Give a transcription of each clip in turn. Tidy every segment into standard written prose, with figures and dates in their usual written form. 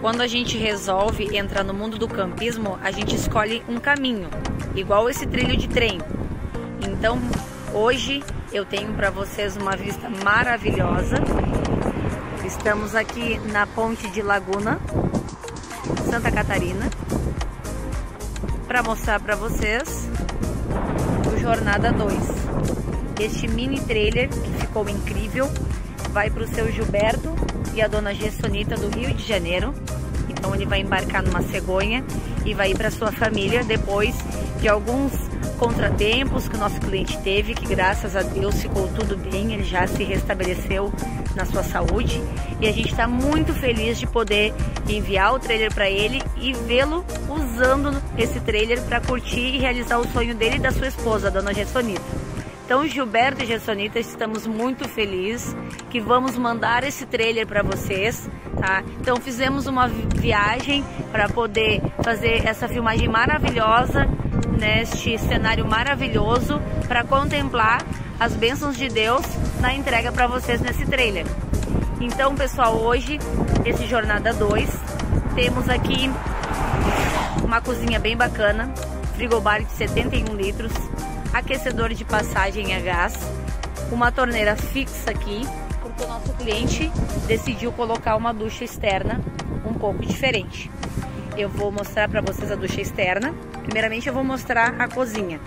Quando a gente resolve entrar no mundo do campismo, a gente escolhe um caminho, igual esse trilho de trem. Então, hoje eu tenho para vocês uma vista maravilhosa. Estamos aqui na Ponte de Laguna, Santa Catarina, para mostrar para vocês o Jornada 2. Este mini trailer que ficou incrível vai para o seu Gilberto e a dona Gessonita do Rio de Janeiro. Então ele vai embarcar numa cegonha e vai ir para sua família depois de alguns contratempos que o nosso cliente teve, que graças a Deus ficou tudo bem, ele já se restabeleceu na sua saúde, e a gente está muito feliz de poder enviar o trailer para ele e vê-lo usando esse trailer para curtir e realizar o sonho dele e da sua esposa, a dona Gessonita. Então, Gilberto e Gessonita, estamos muito felizes que vamos mandar esse trailer para vocês, tá? Então, fizemos uma viagem para poder fazer essa filmagem maravilhosa neste cenário maravilhoso para contemplar as bênçãos de Deus na entrega para vocês nesse trailer. Então, pessoal, hoje, esse Jornada 2, temos aqui uma cozinha bem bacana, frigobar de 71 litros, aquecedor de passagem a gás, uma torneira fixa aqui, porque o nosso cliente decidiu colocar uma ducha externa um pouco diferente. Eu vou mostrar para vocês a ducha externa. Primeiramente eu vou mostrar a cozinha.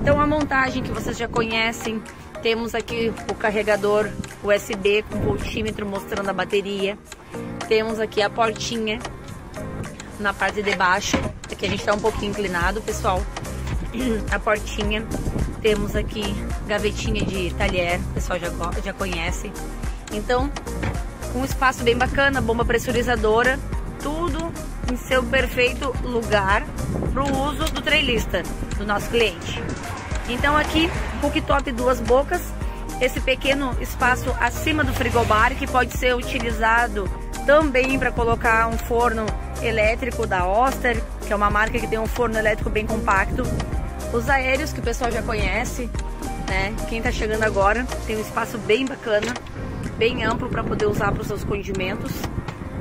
Então a montagem que vocês já conhecem, temos aqui o carregador USB com voltímetro mostrando a bateria, temos aqui a portinha na parte de baixo, aqui a gente está um pouquinho inclinado, pessoal. A portinha, temos aqui gavetinha de talher, o pessoal já conhece. Então, um espaço bem bacana, bomba pressurizadora, tudo em seu perfeito lugar para o uso do trailista, do nosso cliente. Então aqui, cooktop duas bocas, esse pequeno espaço acima do frigobar que pode ser utilizado também para colocar um forno elétrico da Oster, que é uma marca que tem um forno elétrico bem compacto. Os aéreos que o pessoal já conhece, né? Quem está chegando agora tem um espaço bem bacana, bem amplo para poder usar para os seus condimentos,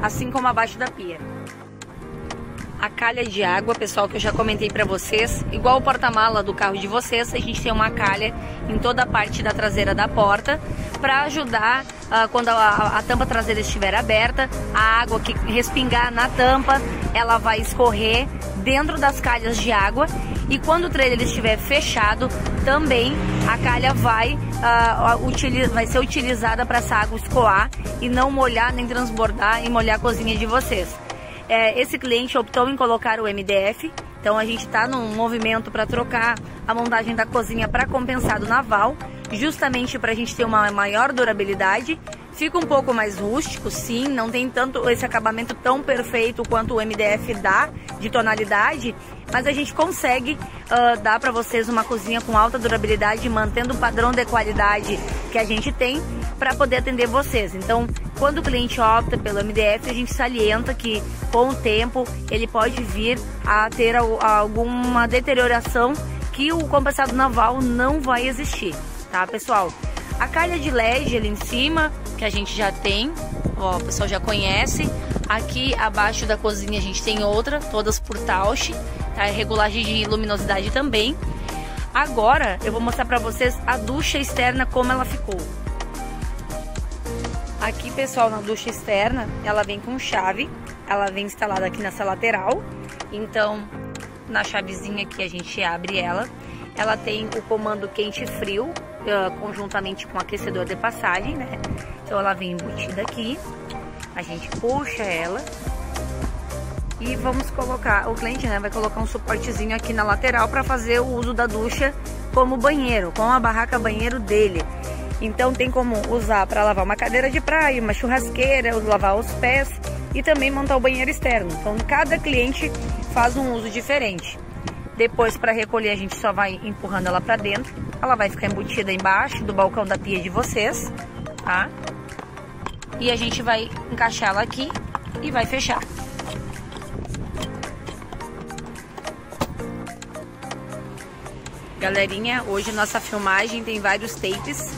assim como abaixo da pia. A calha de água, pessoal, que eu já comentei para vocês, igual o porta-mala do carro de vocês, a gente tem uma calha em toda a parte da traseira da porta para ajudar quando a tampa traseira estiver aberta, a água que respingar na tampa, ela vai escorrer dentro das calhas de água. E quando o trailer estiver fechado, também a calha vai ser utilizada para essa água escoar e não molhar nem transbordar e molhar a cozinha de vocês. Esse cliente optou em colocar o MDF, então a gente está num movimento para trocar a montagem da cozinha para compensado naval, justamente para a gente ter uma maior durabilidade. Fica um pouco mais rústico, sim, não tem tanto esse acabamento tão perfeito quanto o MDF dá de tonalidade, mas a gente consegue dar para vocês uma cozinha com alta durabilidade, mantendo o padrão de qualidade que a gente tem para poder atender vocês. Então, quando o cliente opta pelo MDF, a gente salienta que com o tempo ele pode vir a ter alguma deterioração que o compensado naval não vai existir, tá, pessoal? A calha de LED ali em cima, que a gente já tem, ó, o pessoal já conhece. Aqui abaixo da cozinha a gente tem outra, todas por tausch, tá? Regulagem de luminosidade também. Agora eu vou mostrar pra vocês a ducha externa, como ela ficou. Aqui, pessoal, na ducha externa, ela vem com chave, ela vem instalada aqui nessa lateral. Então, na chavezinha aqui a gente abre ela. Ela tem o comando quente e frio, conjuntamente com o aquecedor de passagem, né? Então ela vem embutida aqui, a gente puxa ela e vamos colocar, o cliente, né, vai colocar um suportezinho aqui na lateral para fazer o uso da ducha como banheiro, com a barraca banheiro dele. Então tem como usar para lavar uma cadeira de praia, uma churrasqueira, lavar os pés e também montar o banheiro externo. Então cada cliente faz um uso diferente. Depois, para recolher, a gente só vai empurrando ela para dentro. Ela vai ficar embutida embaixo do balcão da pia de vocês, tá? E a gente vai encaixar ela aqui e vai fechar. Galerinha, hoje nossa filmagem tem vários takes.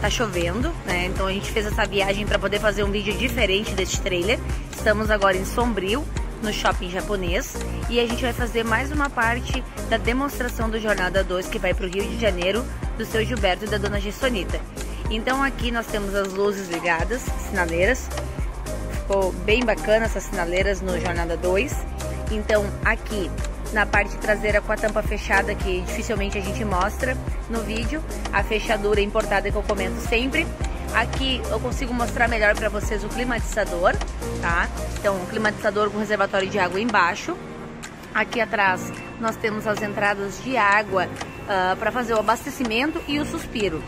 tá chovendo, né? Então a gente fez essa viagem para poder fazer um vídeo diferente desse trailer. Estamos agora em Sombrio, no shopping japonês, e a gente vai fazer mais uma parte da demonstração do Jornada 2, que vai para o Rio de Janeiro, do seu Gilberto e da dona Gessonita. Então aqui nós temos as luzes ligadas, sinaleiras. Ficou bem bacana essas sinaleiras no Jornada 2. Então aqui na parte traseira com a tampa fechada, que dificilmente a gente mostra no vídeo, a fechadura importada que eu comento sempre. Aqui eu consigo mostrar melhor para vocês o climatizador, tá? Então um climatizador com reservatório de água embaixo. Aqui atrás nós temos as entradas de água para fazer o abastecimento e o suspiro.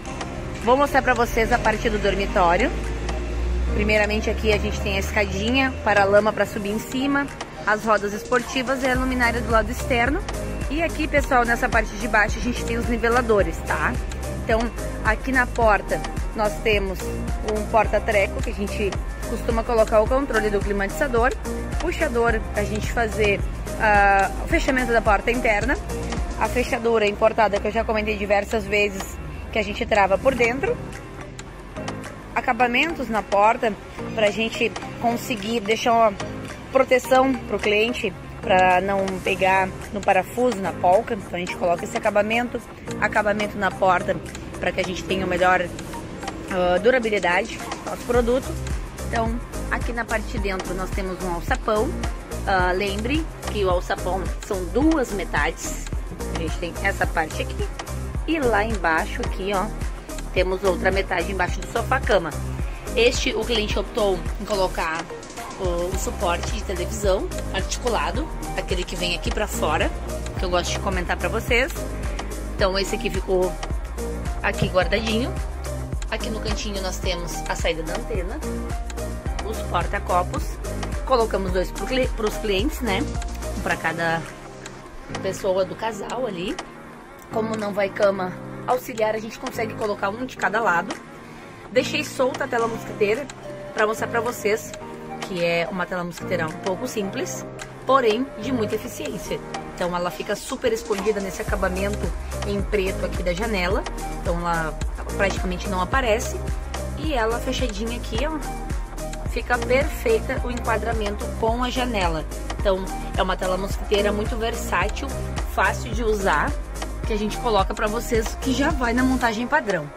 Vou mostrar para vocês a parte do dormitório. Primeiramente aqui a gente tem a escadinha para a lama para subir em cima, as rodas esportivas e a luminária do lado externo. E aqui, pessoal, nessa parte de baixo a gente tem os niveladores, tá? Então, aqui na porta nós temos um porta-treco que a gente costuma colocar o controle do climatizador, puxador para a gente fazer o fechamento da porta interna, a fechadura importada que eu já comentei diversas vezes que a gente trava por dentro, acabamentos na porta para a gente conseguir deixar uma proteção para o cliente, para não pegar no parafuso, na polca. Então a gente coloca esse acabamento na porta para que a gente tenha uma melhor durabilidade do nosso produto. Então aqui na parte de dentro nós temos um alçapão. Lembre que o alçapão são duas metades. A gente tem essa parte aqui e lá embaixo aqui, ó, temos outra metade embaixo do sofá-cama. Este o cliente optou em colocar o suporte de televisão articulado, aquele que vem aqui pra fora, que eu gosto de comentar pra vocês. Então esse aqui ficou aqui guardadinho. Aqui no cantinho nós temos a saída da antena, os porta-copos. Colocamos dois pros clientes, né? Um pra cada pessoa do casal ali. Como não vai cama auxiliar, a gente consegue colocar um de cada lado. Deixei solta a tela mosquiteira pra mostrar pra vocês, que é uma tela mosquiteira um pouco simples, porém de muita eficiência. Então ela fica super escondida nesse acabamento em preto aqui da janela, então ela praticamente não aparece. E ela fechadinha aqui, ó, fica perfeita o enquadramento com a janela. Então é uma tela mosquiteira muito versátil, fácil de usar, que a gente coloca para vocês, que já vai na montagem padrão.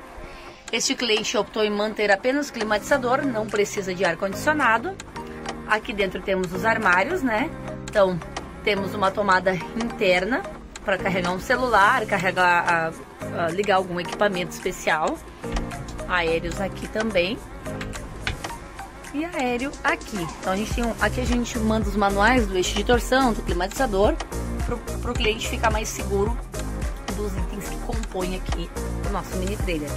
Este cliente optou em manter apenas o climatizador, não precisa de ar-condicionado. Aqui dentro temos os armários, né? Então, temos uma tomada interna para carregar um celular, carregar, ligar algum equipamento especial. Aéreos aqui também. E aéreo aqui. Então, a gente tem aqui a gente manda os manuais do eixo de torção, do climatizador, para o cliente ficar mais seguro dos itens que compõem aqui o nosso mini trailer.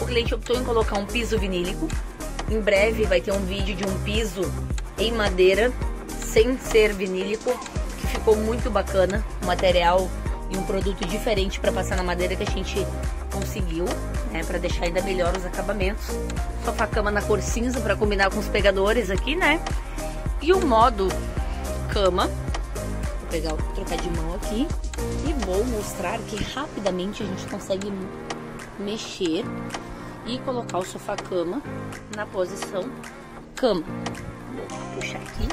O cliente optou em colocar um piso vinílico. Em breve vai ter um vídeo de um piso em madeira sem ser vinílico, que ficou muito bacana, um material e um produto diferente para passar na madeira que a gente conseguiu, né, para deixar ainda melhor os acabamentos. Sofá-cama na cor cinza para combinar com os pegadores aqui, né? E o modo cama, vou pegar, trocar de mão aqui e vou mostrar que rapidamente a gente consegue mexer e colocar o sofá-cama na posição cama. Vou puxar aqui.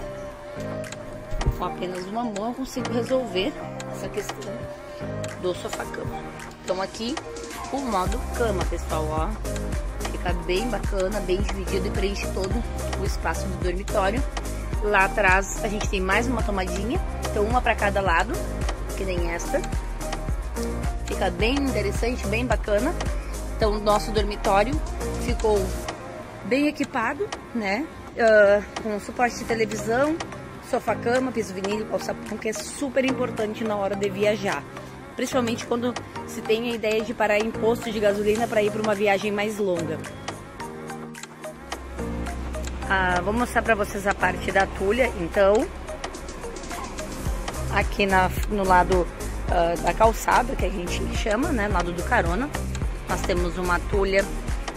Com apenas uma mão eu consigo resolver essa questão do sofá-cama. Então aqui o modo cama, pessoal, ó. Fica bem bacana, bem dividido e preenche todo o espaço do dormitório. Lá atrás a gente tem mais uma tomadinha, então uma para cada lado, que nem esta. Fica bem interessante, bem bacana. Então o nosso dormitório ficou bem equipado, né? Com suporte de televisão, sofá-cama, piso vinílico, alçapão, que é super importante na hora de viajar. Principalmente quando se tem a ideia de parar em posto de gasolina para ir para uma viagem mais longa. Vou mostrar para vocês a parte da tulha, então. Aqui no lado da calçada, que a gente chama, né, lado do carona, nós temos uma tulha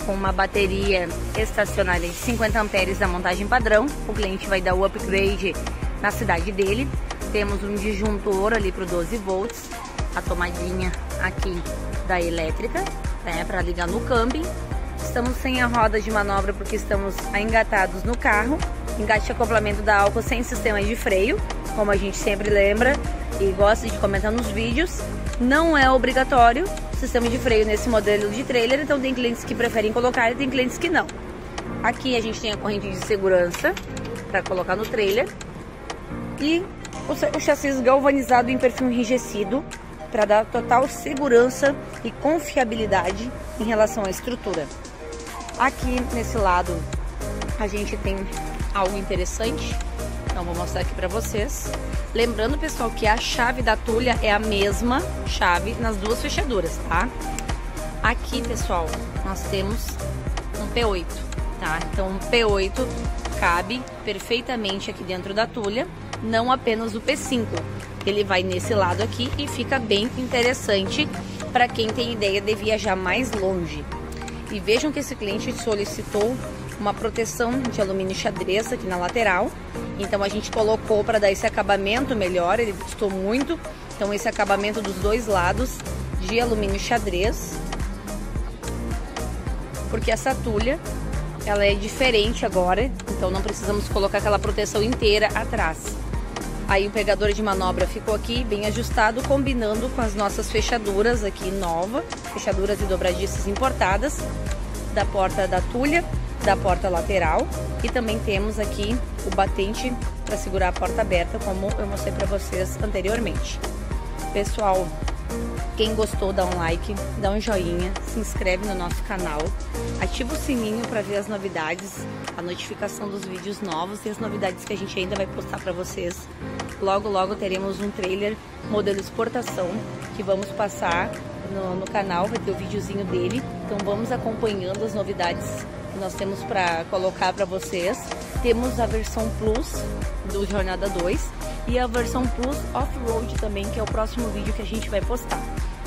com uma bateria estacionária de 50 amperes da montagem padrão. O cliente vai dar o upgrade na cidade dele. Temos um disjuntor ali para 12 volts, a tomadinha aqui da elétrica, né, para ligar no camping. Estamos sem a roda de manobra porque estamos engatados no carro. Engate de acoplamento da álcool sem sistema de freio, como a gente sempre lembra e gosta de comentar nos vídeos. Não é obrigatório sistema de freio nesse modelo de trailer, então tem clientes que preferem colocar e tem clientes que não. Aqui a gente tem a corrente de segurança para colocar no trailer e o chassi galvanizado em perfil enrijecido para dar total segurança e confiabilidade em relação à estrutura. Aqui nesse lado a gente tem algo interessante, então vou mostrar aqui para vocês. Lembrando, pessoal, que a chave da tulha é a mesma chave nas duas fechaduras, tá? Aqui, pessoal, nós temos um P8, tá? Então, um P8 cabe perfeitamente aqui dentro da tulha, não apenas o P5. Ele vai nesse lado aqui e fica bem interessante para quem tem ideia de viajar mais longe. E vejam que esse cliente solicitou uma proteção de alumínio xadrez aqui na lateral. Então a gente colocou para dar esse acabamento melhor, ele custou muito. Então esse acabamento dos dois lados de alumínio xadrez. Porque essa tulha, ela é diferente agora, então não precisamos colocar aquela proteção inteira atrás. Aí o pegador de manobra ficou aqui bem ajustado, combinando com as nossas fechaduras aqui nova. Fechaduras e dobradiças importadas da porta da tulha, da porta lateral, e também temos aqui o batente para segurar a porta aberta, como eu mostrei para vocês anteriormente. Pessoal, quem gostou dá um like, dá um joinha, se inscreve no nosso canal, ativa o sininho para ver as novidades, a notificação dos vídeos novos e as novidades que a gente ainda vai postar para vocês. Logo, logo teremos um trailer modelo exportação que vamos passar no canal, vai ter o videozinho dele, então vamos acompanhando as novidades que nós temos para colocar para vocês. Temos a versão Plus do Jornada 2 e a versão Plus Off-Road também, que é o próximo vídeo que a gente vai postar.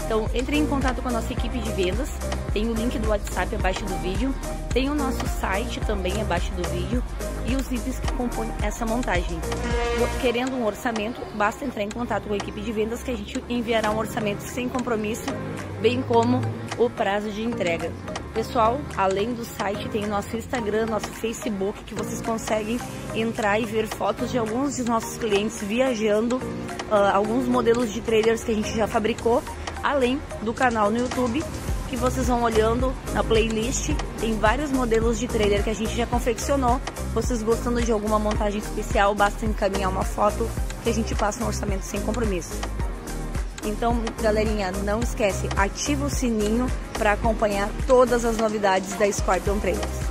Então entre em contato com a nossa equipe de vendas, tem o link do WhatsApp abaixo do vídeo, tem o nosso site também abaixo do vídeo e os itens que compõem essa montagem. Querendo um orçamento, basta entrar em contato com a equipe de vendas que a gente enviará um orçamento sem compromisso, bem como o prazo de entrega. Pessoal, além do site, tem nosso Instagram, nosso Facebook, que vocês conseguem entrar e ver fotos de alguns dos nossos clientes viajando, alguns modelos de trailers que a gente já fabricou, além do canal no YouTube, que vocês vão olhando na playlist, tem vários modelos de trailer que a gente já confeccionou. Vocês gostando de alguma montagem especial, basta encaminhar uma foto que a gente passa um orçamento sem compromisso. Então, galerinha, não esquece, ativa o sininho para acompanhar todas as novidades da Scorpion Trailers.